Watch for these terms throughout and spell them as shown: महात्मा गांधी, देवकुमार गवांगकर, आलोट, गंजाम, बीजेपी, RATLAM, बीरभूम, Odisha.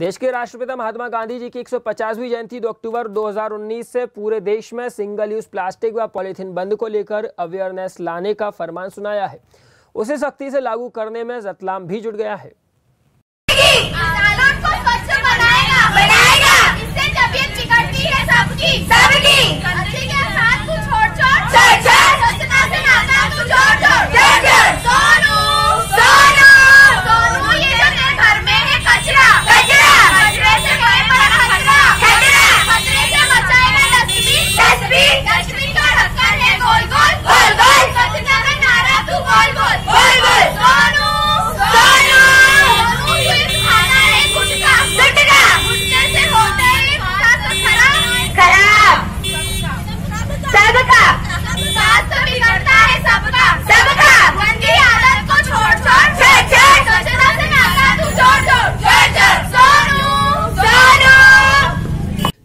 देश के राष्ट्रपिता महात्मा गांधी जी की 150वीं जयंती 2 अक्टूबर 2019 से पूरे देश में सिंगल यूज प्लास्टिक व पॉलीथिन बंद को लेकर अवेयरनेस लाने का फरमान सुनाया है। उसे सख्ती से लागू करने में रतलाम भी जुट गया है।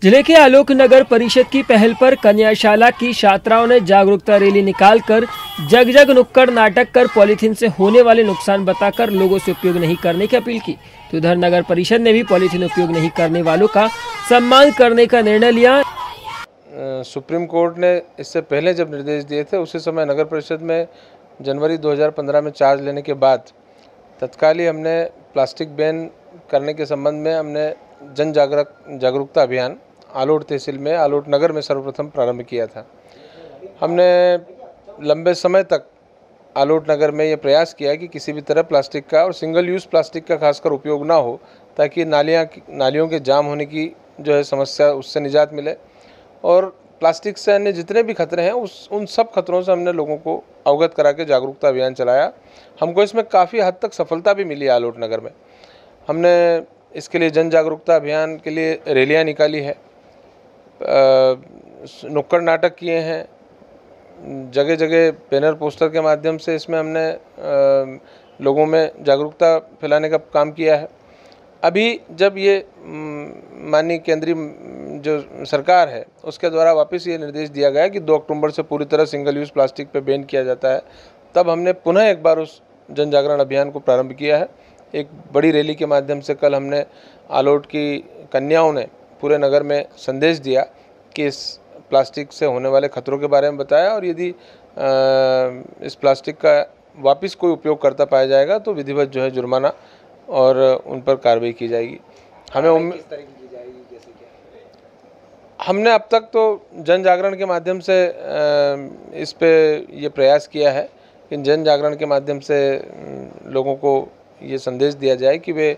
जिले के आलोक नगर परिषद की पहल पर कन्याशाला की छात्राओं ने जागरूकता रैली निकालकर जग जग नुक्कड़ नाटक कर पॉलीथीन से होने वाले नुकसान बताकर लोगों से उपयोग नहीं करने की अपील की। तो उधर नगर परिषद ने भी पॉलीथीन उपयोग नहीं करने वालों का सम्मान करने का निर्णय लिया। सुप्रीम कोर्ट ने इससे पहले जब निर्देश दिए थे उसी समय नगर परिषद में जनवरी 2015 में चार्ज लेने के बाद तत्काल ही हमने प्लास्टिक बैन करने के संबंध में हमने जन जागरूकता अभियान आलोट तहसील में आलोट नगर में सर्वप्रथम प्रारंभ किया था। हमने लंबे समय तक आलोट नगर में ये प्रयास किया कि किसी भी तरह प्लास्टिक का और सिंगल यूज़ प्लास्टिक का खासकर उपयोग ना हो, ताकि नालियों के जाम होने की जो है समस्या उससे निजात मिले और प्लास्टिक से अन्य जितने भी खतरे हैं उन सब खतरों से हमने लोगों को अवगत करा के जागरूकता अभियान चलाया। हमको इसमें काफ़ी हद तक सफलता भी मिली। आलोट नगर में हमने इसके लिए जन जागरूकता अभियान के लिए रैलियाँ निकाली है, नुक्कड़ नाटक किए हैं, जगह जगह बैनर पोस्टर के माध्यम से इसमें हमने लोगों में जागरूकता फैलाने का काम किया है। अभी जब ये माननीय केंद्रीय जो सरकार है उसके द्वारा वापस ये निर्देश दिया गया कि 2 अक्टूबर से पूरी तरह सिंगल यूज़ प्लास्टिक पे बैन किया जाता है, तब हमने पुनः एक बार उस जन जागरण अभियान को प्रारंभ किया है। एक बड़ी रैली के माध्यम से कल हमने आलोट की कन्याओं ने पूरे नगर में संदेश दिया कि इस प्लास्टिक से होने वाले खतरों के बारे में बताया और यदि इस प्लास्टिक का वापस कोई उपयोग करता पाया जाएगा तो विधिवत जो है जुर्माना और उन पर कार्रवाई की जाएगी। हमें उम्मीद हमने अब तक तो जन जागरण के माध्यम से इस पे ये प्रयास किया है कि जन जागरण के माध्यम से लोगों को ये संदेश दिया जाए कि वे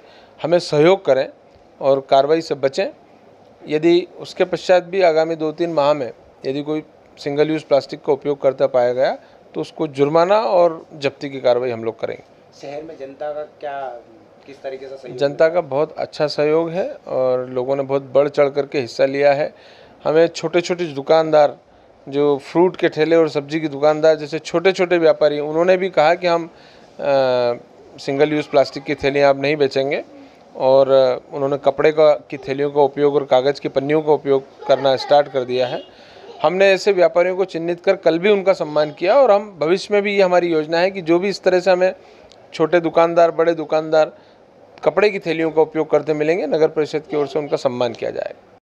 हमें सहयोग करें और कार्रवाई से बचें। यदि उसके पश्चात भी आगामी 2-3 माह में यदि कोई सिंगल यूज़ प्लास्टिक का उपयोग करता पाया गया तो उसको जुर्माना और जब्ती की कार्रवाई हम लोग करेंगे। शहर में जनता का किस तरीके से सहयोग? जनता का बहुत अच्छा सहयोग है और लोगों ने बहुत बढ़ चढ़ करके हिस्सा लिया है। हमें छोटे छोटे दुकानदार, जो फ्रूट के ठेले और सब्जी की दुकानदार जैसे छोटे छोटे व्यापारी, उन्होंने भी कहा कि हम सिंगल यूज़ प्लास्टिक की थैलियाँ आप नहीं बेचेंगे और उन्होंने कपड़े की थैलियों का उपयोग और कागज़ की पन्नियों का उपयोग करना स्टार्ट कर दिया है। हमने ऐसे व्यापारियों को चिन्हित कर कल भी उनका सम्मान किया और हम भविष्य में भी ये हमारी योजना है कि जो भी इस तरह से हमें छोटे दुकानदार, बड़े दुकानदार कपड़े की थैलियों का उपयोग करते मिलेंगे, नगर परिषद की ओर से उनका सम्मान किया जाएगा।